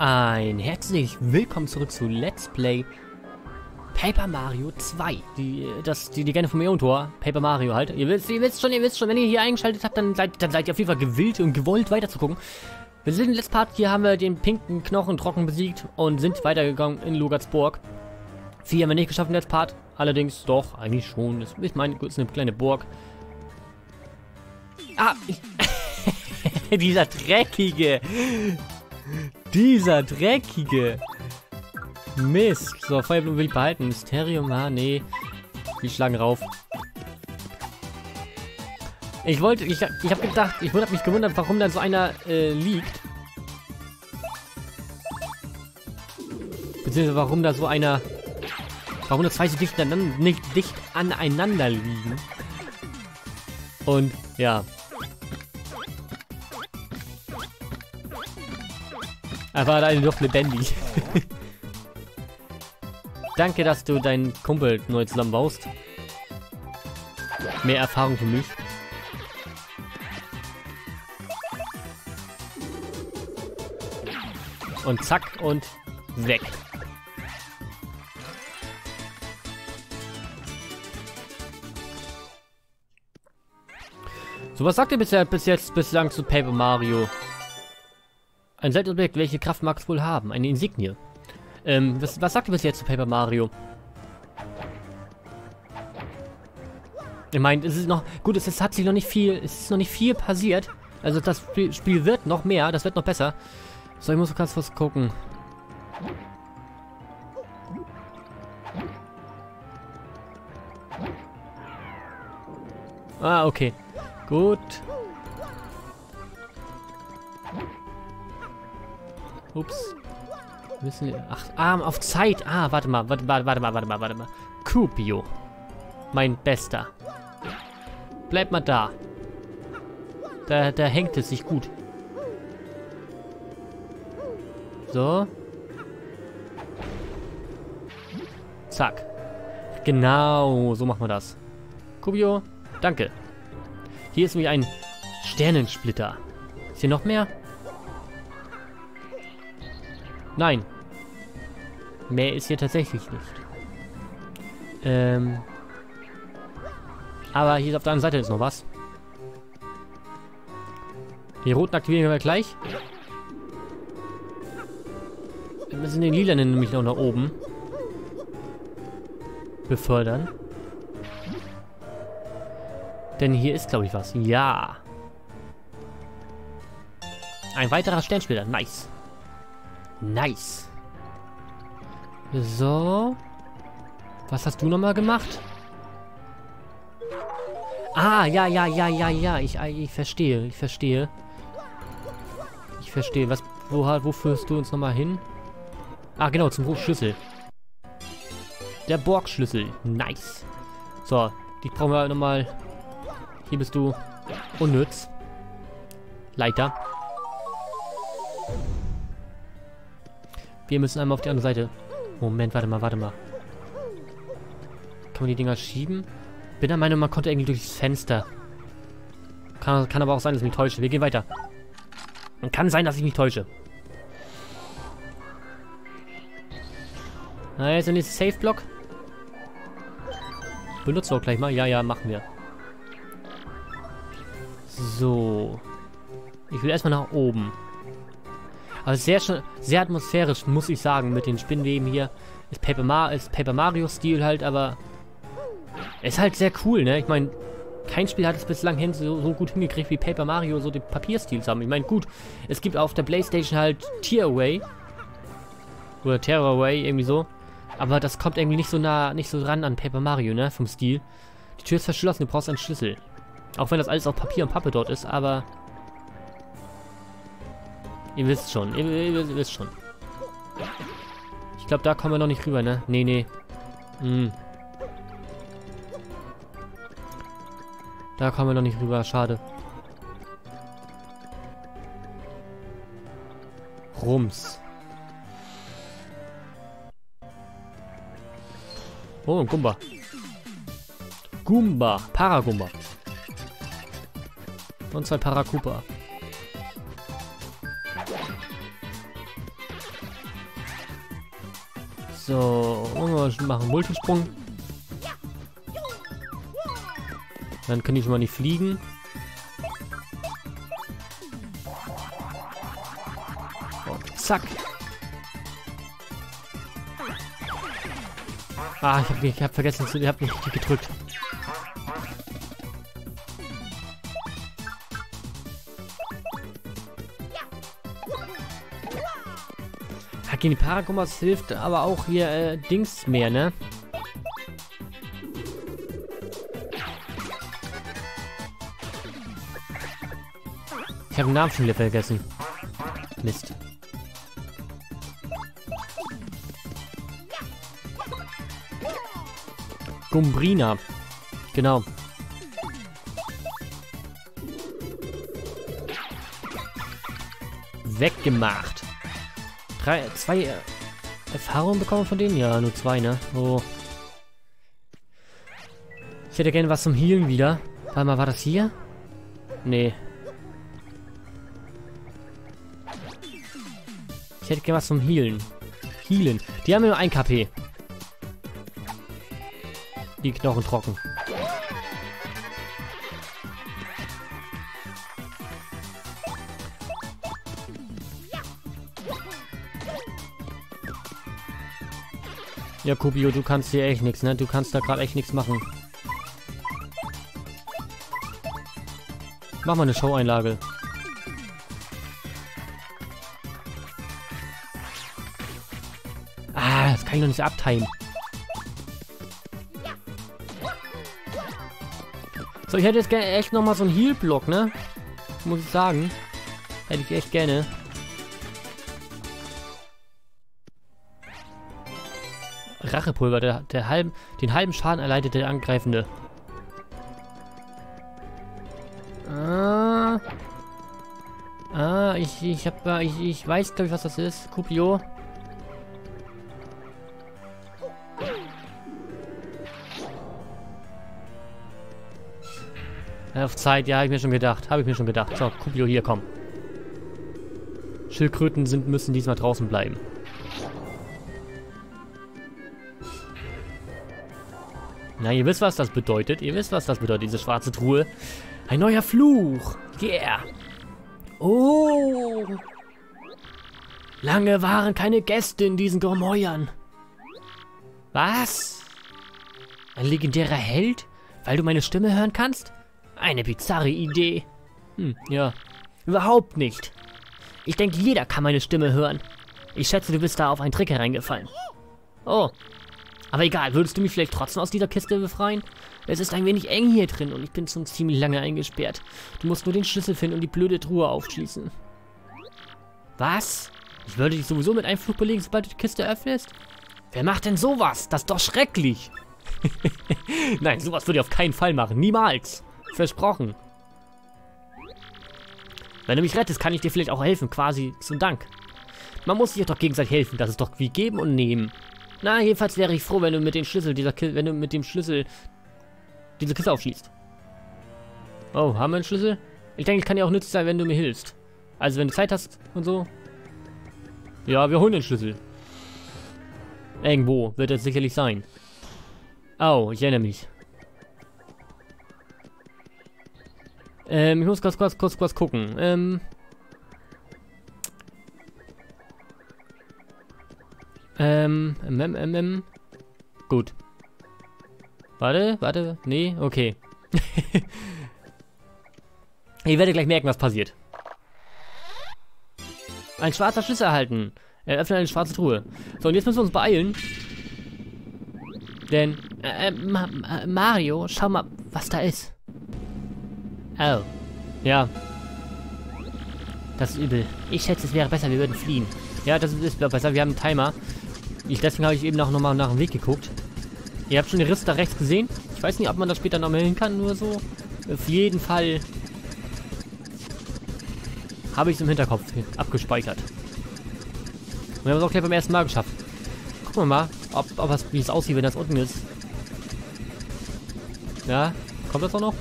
Ein herzlich willkommen zurück zu Let's Play Paper Mario 2. Die Legende vom Äonentor. Paper Mario halt. Ihr wisst schon, wenn ihr hier eingeschaltet habt, dann seid ihr auf jeden Fall gewillt und gewollt weiterzugucken. Wir sind im letzten Part, hier haben wir den pinken Knochen trocken besiegt und sind weitergegangen in Lohgards Burg. Viel haben wir nicht geschafft im letzten Part. Allerdings doch, eigentlich schon. Ich meine, es ist eine kleine Burg. Ah! Dieser dreckige Mist. So, Feuerblumen will ich behalten. Mysterium, ah, nee. Die Schlangen rauf. Ich hab mich gewundert, warum da so einer liegt. Beziehungsweise warum da zwei so dicht aneinander liegen. Und, ja. Er war dann doch lebendig. Danke, dass du deinen Kumpel neu zusammenbaust. Mehr Erfahrung für mich. Und zack und weg. So, was sagt ihr bislang zu Paper Mario? Ein Selbstobjekt, welche Kraft mag es wohl haben? Eine Insignie. Was sagt ihr bis jetzt zu Paper Mario? Ich meine, es ist noch... Gut, es ist noch nicht viel passiert. Also das Spiel wird noch mehr, das wird noch besser. So, ich muss ganz kurz gucken. Ah, okay. Gut. Ups. Müssen wir... Ach, auf Zeit. Ah, warte mal. Kubio. Mein Bester. Bleib mal da. Da hängt es sich gut. So. Zack. Genau, so machen wir das. Kubio, danke. Hier ist nämlich ein Sternensplitter. Ist hier noch mehr? Nein. Mehr ist hier tatsächlich nicht. Aber hier auf der anderen Seite ist noch was. Die roten aktivieren wir gleich. Wir müssen den lilanen nämlich noch nach oben befördern. Denn hier ist, glaube ich, was. Ja. Ein weiterer Sternspieler. Nice. Nice. So. Was hast du nochmal gemacht? Ah, ja. Ich verstehe. Ich verstehe. Wo führst du uns nochmal hin? Ah, genau, zum Hochschlüssel. Der Borgschlüssel. Nice. So, die brauchen wir nochmal. Hier bist du unnütz. Leiter. Wir müssen einmal auf die andere Seite. Moment, warte mal. Kann man die Dinger schieben? Bin der Meinung, man konnte irgendwie durchs Fenster. Kann aber auch sein, dass ich mich täusche. Wir gehen weiter. Und kann sein, dass ich mich täusche. Na, jetzt der nächste Safe-Block. Benutzen wir auch gleich mal. Ja, machen wir. So. Ich will erstmal nach oben. Aber sehr atmosphärisch, muss ich sagen, mit den Spinnweben hier. Ist Paper Mario-Stil halt, aber... Ist halt sehr cool, ne? Ich meine, kein Spiel hat es bislang so gut hingekriegt wie Paper Mario, so den Papierstil zu haben. Ich meine, gut, es gibt auf der Playstation halt Tearaway. Oder Tearaway, irgendwie so. Aber das kommt irgendwie nicht so ran an Paper Mario, ne? Vom Stil. Die Tür ist verschlossen, du brauchst einen Schlüssel. Auch wenn das alles auf Papier und Pappe dort ist, aber... Ihr wisst schon. Ich glaube, da kommen wir noch nicht rüber, ne? Nee. Hm. Da kommen wir noch nicht rüber, schade. Rums. Oh, Gumba. Paragumba. Und zwei Parakoopa. So, wir machen einen Multensprung. Dann kann ich schon mal nicht fliegen. Und zack. Ah, ich hab vergessen, ich hab nicht richtig gedrückt. Gegen die Paragummas hilft aber auch hier Dings mehr, ne? Ich habe den Namen schon wieder vergessen. Mist. Gumbrina. Genau. Weggemacht. 2 Erfahrungen bekommen von denen? Ja, nur 2, ne? Oh. Ich hätte gerne was zum Healen wieder. Warte mal, war das hier? Nee. Ich hätte gerne was zum Healen. Healen. Die haben nur 1 KP. Die Knochen trocken. Ja, Kubio, du kannst hier echt nichts, ne? Du kannst da gerade echt nichts machen. Mach mal eine Show-Einlage. Ah, das kann ich noch nicht abteilen. So, ich hätte jetzt gerne echt nochmal so einen Heal-Block, ne? Muss ich sagen. Hätte ich echt gerne. Rachepulver, den halben Schaden erleidet der Angreifende. Ich weiß, glaube ich, was das ist. Kubio. Auf Zeit, ja, habe ich mir schon gedacht. So, Kubio, hier, komm. Schildkröten müssen diesmal draußen bleiben. Na, ihr wisst, was das bedeutet. Ihr wisst, was das bedeutet, diese schwarze Truhe. Ein neuer Fluch. Yeah. Oh. Lange waren keine Gäste in diesen Gemäuern. Was? Ein legendärer Held? Weil du meine Stimme hören kannst? Eine bizarre Idee. Ja. Überhaupt nicht. Ich denke, jeder kann meine Stimme hören. Ich schätze, du bist da auf einen Trick hereingefallen. Oh. Aber egal, würdest du mich vielleicht trotzdem aus dieser Kiste befreien? Es ist ein wenig eng hier drin und ich bin schon ziemlich lange eingesperrt. Du musst nur den Schlüssel finden und die blöde Truhe aufschließen. Was? Ich würde dich sowieso mit einem Fluch belegen, sobald du die Kiste öffnest? Wer macht denn sowas? Das ist doch schrecklich. Nein, sowas würde ich auf keinen Fall machen. Niemals. Versprochen. Wenn du mich rettest, kann ich dir vielleicht auch helfen, quasi zum Dank. Man muss sich doch gegenseitig helfen. Das ist doch wie geben und nehmen. Na, jedenfalls wäre ich froh, wenn du mit dem Schlüssel diese Kiste aufschließt. Oh, haben wir einen Schlüssel? Ich denke, ich kann dir auch nützlich sein, wenn du mir hilfst. Also, wenn du Zeit hast und so. Ja, wir holen den Schlüssel. Irgendwo wird es sicherlich sein. Oh, ich erinnere mich. Ich muss kurz gucken. Gut. Warte. Nee, okay. Ich werde gleich merken, was passiert. Ein schwarzer Schlüssel erhalten. Öffne eine schwarze Truhe. So, und jetzt müssen wir uns beeilen. Denn, Mario, schau mal, was da ist. Oh. Ja. Das ist übel. Ich schätze, es wäre besser, wir würden fliehen. Ja, das ist besser. Wir haben einen Timer. Deswegen habe ich eben auch nochmal nach dem Weg geguckt. Ihr habt schon den Riss da rechts gesehen. Ich weiß nicht, ob man das später nochmal hin kann, nur so. Auf jeden Fall habe ich es im Hinterkopf abgespeichert. Und wir haben es auch gleich beim ersten Mal geschafft. Gucken wir mal, wie es aussieht, wenn das unten ist. Ja, kommt das auch noch?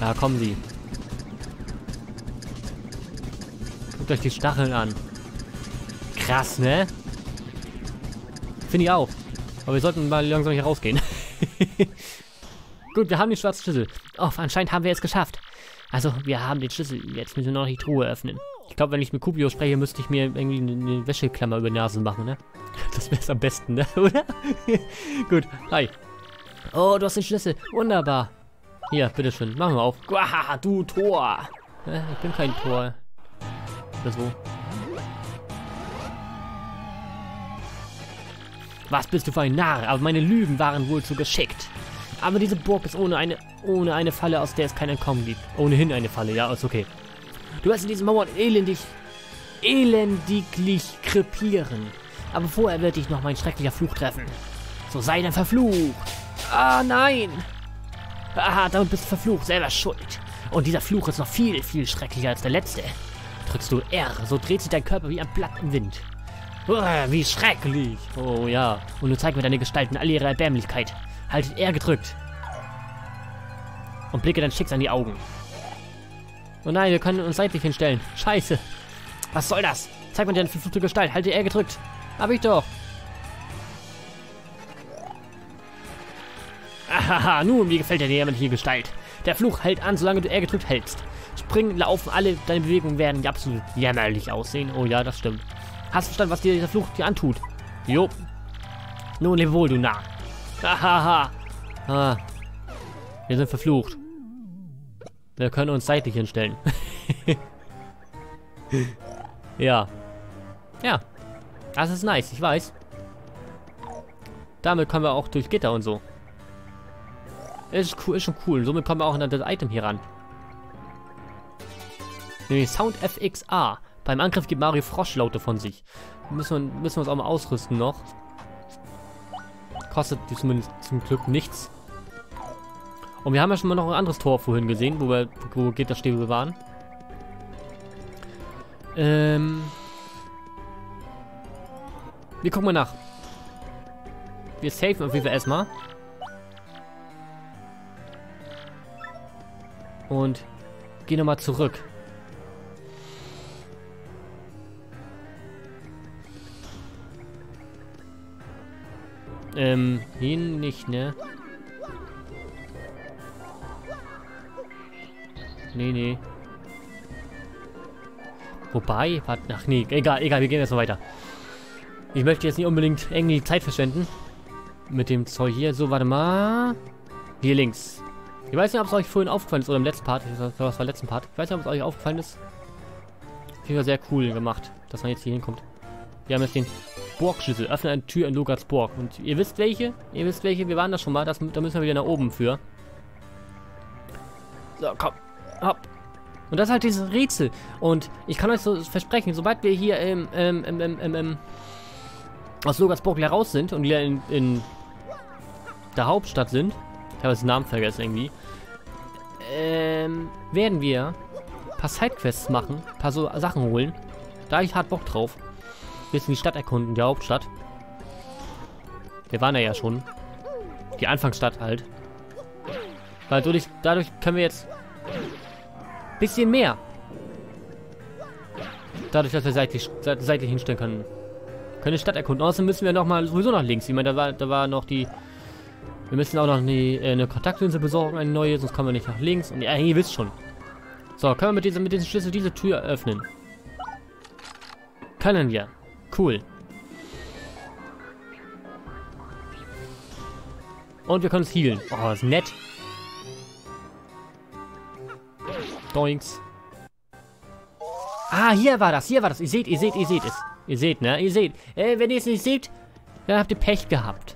Ja, kommen sie. Guckt euch die Stacheln an. Krass, ne? Finde ich auch. Aber wir sollten mal langsam hier rausgehen. Gut, wir haben den schwarzen Schlüssel. Oh, anscheinend haben wir es geschafft. Also, wir haben den Schlüssel. Jetzt müssen wir noch die Truhe öffnen. Ich glaube, wenn ich mit Kubio spreche, müsste ich mir irgendwie eine Wäscheklammer über die Nase machen, ne? Das wäre es am besten, ne? Oder? Gut, hi. Oh, du hast den Schlüssel. Wunderbar. Hier, bitteschön. Machen wir auf. Uah, du Tor. Ich bin kein Tor. Oder so. Was bist du für ein Narr? Aber meine Lügen waren wohl zu geschickt. Aber diese Burg ist ohne eine Falle, aus der es kein Entkommen gibt. Ohnehin eine Falle, ja, ist okay. Du wirst in diesen Mauern elendiglich krepieren. Aber vorher wird dich noch mein schrecklicher Fluch treffen. So sei dann verflucht. Ah, nein. Aha, damit bist du verflucht, selber schuld. Und dieser Fluch ist noch viel, viel schrecklicher als der letzte. Drückst du R, so dreht sich dein Körper wie ein Blatt im Wind. Uah, wie schrecklich. Oh ja. Und du zeigst mir deine Gestalten, all ihre Erbärmlichkeit. Haltet R gedrückt. Und blicke dein Schicksal in die Augen. Oh nein, wir können uns seitlich hinstellen. Scheiße. Was soll das? Zeig mir deine verfluchte Gestalt. Halte R gedrückt. Hab ich doch. Ahaha, nun, wie gefällt dir die jämmerliche Gestalt? Der Fluch hält an, solange du R gedrückt hältst. Springen, laufen, alle deine Bewegungen werden absolut jämmerlich aussehen. Oh ja, das stimmt. Hast du verstanden, was dir dieser Fluch dir antut? Jo. Nun, lebe wohl, du Narr. Hahaha. Ah. Wir sind verflucht. Wir können uns seitlich hinstellen. Ja. Ja. Das ist nice, ich weiß. Damit kommen wir auch durch Gitter und so. Ist schon cool. Somit kommen wir auch an das Item hier ran. Nämlich Sound FXA. Beim Angriff gibt Mario Froschlaute von sich. Müssen wir uns auch mal ausrüsten noch. Kostet zumindest zum Glück nichts. Und wir haben ja schon mal noch ein anderes Tor vorhin gesehen, wo Gitterstäbe waren. Wir gucken mal nach. Wir safen auf jeden Fall erstmal. Und gehen nochmal zurück. Hier nicht, ne? Nee, nee. Wobei, warte, ach nee, egal, wir gehen jetzt noch weiter. Ich möchte jetzt nicht unbedingt irgendwie Zeit verschwenden. Mit dem Zeug hier. So, warte mal. Hier links. Ich weiß nicht, ob es euch vorhin aufgefallen ist, oder im letzten Part. Das war im letzten Part. Ich weiß nicht, ob es euch aufgefallen ist. Ich finde das sehr cool gemacht, dass man jetzt hier hinkommt. Wir haben jetzt den Burgschlüssel. Öffne eine Tür in Lohgards Burg. Und ihr wisst welche? Ihr wisst welche? Wir waren da schon mal. Da müssen wir wieder nach oben für. So, komm. Hopp. Und das ist halt dieses Rätsel. Und ich kann euch so versprechen, sobald wir hier aus Lohgards Burg wieder raus sind und wieder in der Hauptstadt sind. Ich habe jetzt den Namen vergessen irgendwie. Werden wir ein paar Sidequests machen. Ein paar so Sachen holen. Da habe ich hart Bock drauf. Bisschen die Stadt erkunden, die Hauptstadt. Wir waren ja schon. Die Anfangsstadt halt. Weil dadurch können wir jetzt ein bisschen mehr. Dadurch, dass wir seitlich hinstellen können. Können die Stadt erkunden. Außerdem müssen wir nochmal sowieso nach links. Ich meine, da war noch die... Wir müssen auch noch eine Kontaktlinse besorgen, eine neue, sonst kommen wir nicht nach links. Und ja, ihr wisst schon. So, können wir mit diesem Schlüssel diese Tür öffnen? Können wir. Cool. Und wir können uns healen. Oh, ist nett. Doinks. Ah, hier war das. Ihr seht es. Ihr seht, ne? Ihr seht. Wenn ihr es nicht seht, dann habt ihr Pech gehabt.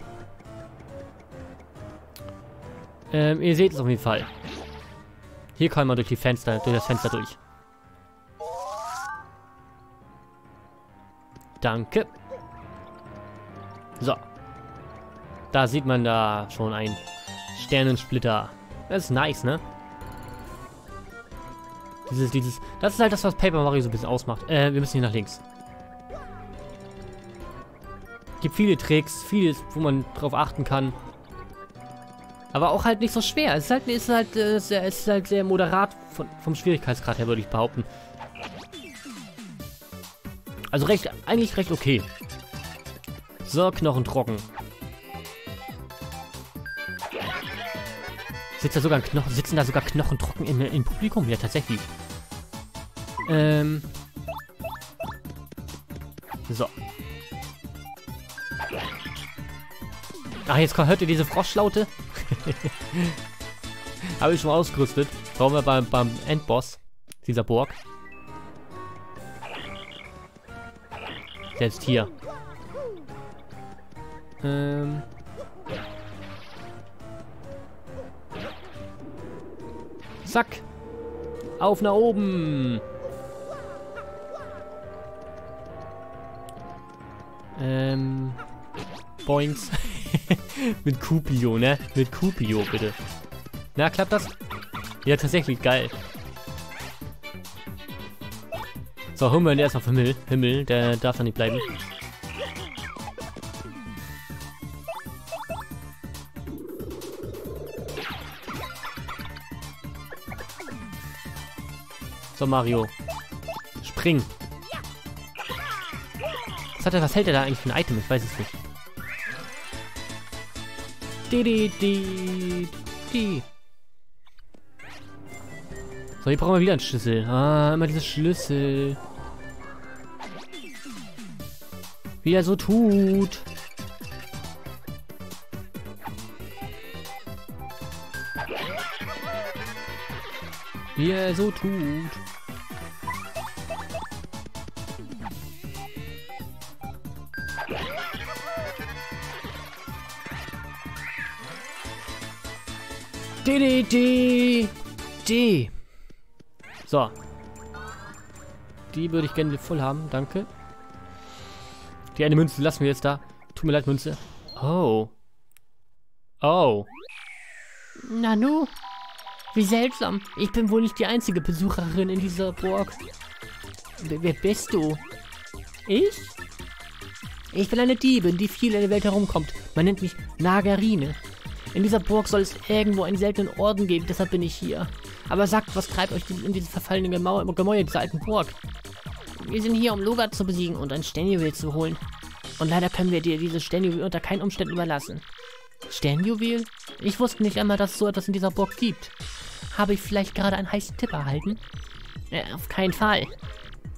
Ihr seht es auf jeden Fall. Hier kann man durch das Fenster durch. Danke. So. Da sieht man da schon einen Sternensplitter. Das ist nice, ne? Das ist halt das, was Paper Mario so ein bisschen ausmacht. Wir müssen hier nach links. Gibt viele Tricks, vieles, wo man drauf achten kann. Aber auch halt nicht so schwer. Es ist halt sehr moderat vom Schwierigkeitsgrad her, würde ich behaupten. Also eigentlich recht okay. So, Knochen trocken. Sitzen da sogar Knochen trocken im Publikum? Ja, tatsächlich. So. Ach, jetzt hört ihr diese Froschlaute? Habe ich schon mal ausgerüstet. Brauchen wir beim Endboss dieser Burg. Selbst hier. Zack. Auf nach oben. Boings. Mit Kubio, ne? Mit Kubio, bitte. Na, klappt das? Ja, tatsächlich, geil. So, holen wir ihn erstmal vom Himmel. Der darf da nicht bleiben. So, Mario. Spring. Was hält er da eigentlich für ein Item? Ich weiß es nicht. So, hier brauchen wir wieder einen Schlüssel. Ah, immer diese Schlüssel. Wie er so tut. Wie er so tut. So. Die würde ich gerne voll haben, danke. Die eine Münze lassen wir jetzt da. Tut mir leid, Münze. Oh. Oh. Nanu? Wie seltsam. Ich bin wohl nicht die einzige Besucherin in dieser Burg. Wer bist du? Ich? Ich bin eine Diebin, die viel in der Welt herumkommt. Man nennt mich Nagarine. In dieser Burg soll es irgendwo einen seltenen Orden geben, deshalb bin ich hier. Aber sagt, was treibt euch in diese verfallene Gemäuer dieser alten Burg? Wir sind hier, um Lohgard zu besiegen und ein Sternjuwel zu holen. Und leider können wir dir dieses Sternjuwel unter keinen Umständen überlassen. Sternjuwel? Ich wusste nicht einmal, dass es so etwas in dieser Burg gibt. Habe ich vielleicht gerade einen heißen Tipp erhalten? Auf keinen Fall.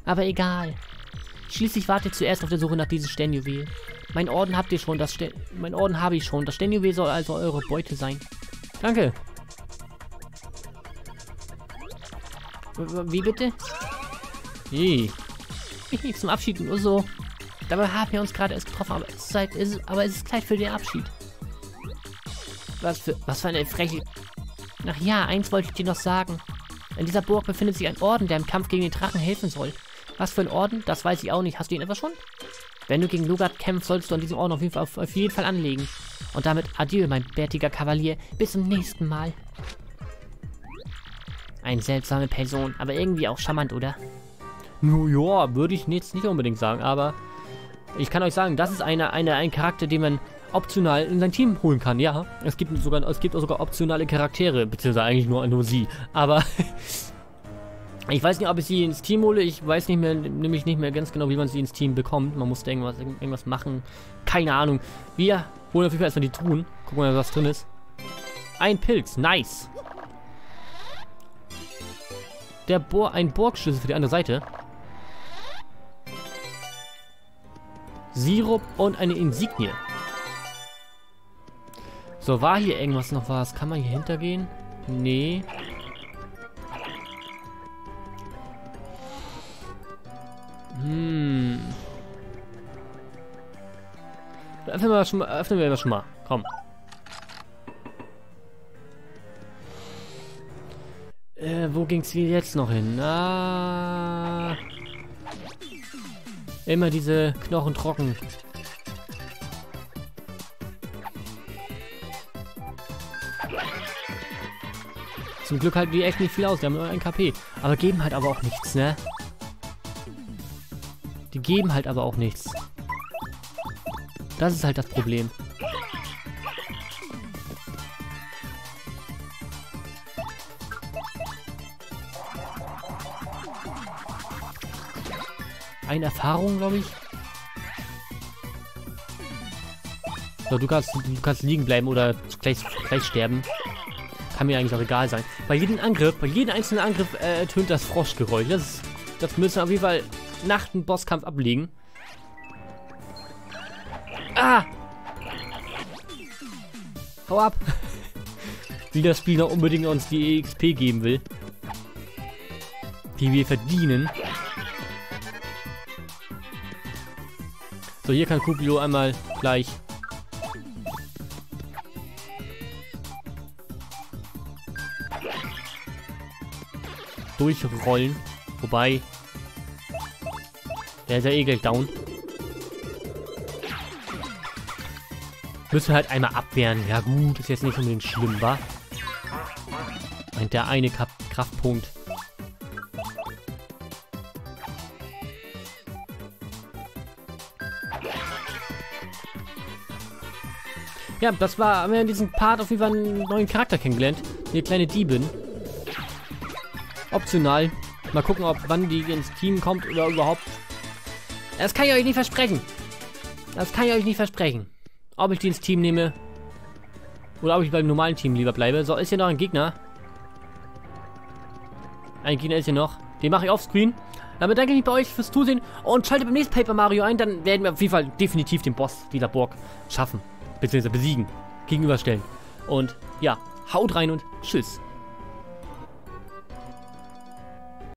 Aber egal. Schließlich wart ihr zuerst auf der Suche nach diesem Sternjuwel. Mein Orden habe ich schon. Das Sternjuwel soll also eure Beute sein. Danke. Wie bitte? Zum Abschied nur so. Dabei haben wir uns gerade erst getroffen, aber es ist Zeit für den Abschied. Was für eine freche... Ach ja, eins wollte ich dir noch sagen. In dieser Burg befindet sich ein Orden, der im Kampf gegen den Drachen helfen soll. Was für ein Orden? Das weiß ich auch nicht. Hast du ihn etwa schon? Wenn du gegen Lugat kämpfst, solltest du an diesem Orden auf jeden Fall anlegen. Und damit adieu, mein bärtiger Kavalier. Bis zum nächsten Mal. Eine seltsame Person, aber irgendwie auch charmant, oder? Ja, würde ich jetzt nicht unbedingt sagen, aber ich kann euch sagen, das ist ein Charakter, den man optional in sein Team holen kann, ja. Es gibt sogar optionale Charaktere, beziehungsweise eigentlich nur sie, aber ich weiß nicht, ob ich sie ins Team hole, ich weiß nicht mehr, nämlich nicht mehr ganz genau, wie man sie ins Team bekommt. Man musste irgendwas machen, keine Ahnung. Wir holen auf jeden Fall erstmal die Truhen, gucken mal, was drin ist. Ein Pilz, nice. Ein Burgschlüssel für die andere Seite. Sirup und eine Insignie. So, war hier irgendwas noch was? Kann man hier hintergehen? Nee. Öffnen wir das schon mal. Komm. Wo ging's hier jetzt noch hin? Ah, immer diese Knochen trocken. Zum Glück halten die echt nicht viel aus. Die haben nur ein KP. Aber geben halt aber auch nichts, ne? Die geben halt aber auch nichts. Das ist halt das Problem. Eine Erfahrung, glaube ich. Oder du kannst liegen bleiben oder gleich sterben. Kann mir eigentlich auch egal sein. Bei jedem einzelnen Angriff ertönt das Froschgeräusch. Das müssen wir auf jeden Fall nach dem Bosskampf ablegen. Ah! Hau ab! Wie das Spiel noch unbedingt uns die EXP geben will. Die wir verdienen. So, hier kann Kubio einmal gleich... durchrollen. Wobei... der ist ja eh gleich down. Müssen wir halt einmal abwehren. Ja gut, ist jetzt nicht unbedingt schlimm, wa? Meint der eine Kraftpunkt. Ja, das war, haben wir in diesem Part auf jeden Fall einen neuen Charakter kennengelernt. Eine kleine Diebin. Optional. Mal gucken, ob wann die ins Team kommt oder überhaupt. Das kann ich euch nicht versprechen. Das kann ich euch nicht versprechen. Ob ich die ins Team nehme. Oder ob ich beim normalen Team lieber bleibe. So, ist hier noch ein Gegner. Ein Gegner ist hier noch. Den mache ich offscreen. Damit danke ich mich bei euch fürs Zusehen. Und schaltet beim nächsten Paper Mario ein. Dann werden wir auf jeden Fall definitiv den Boss dieser Burg schaffen. Beziehungsweise besiegen, gegenüberstellen. Und ja, haut rein und tschüss.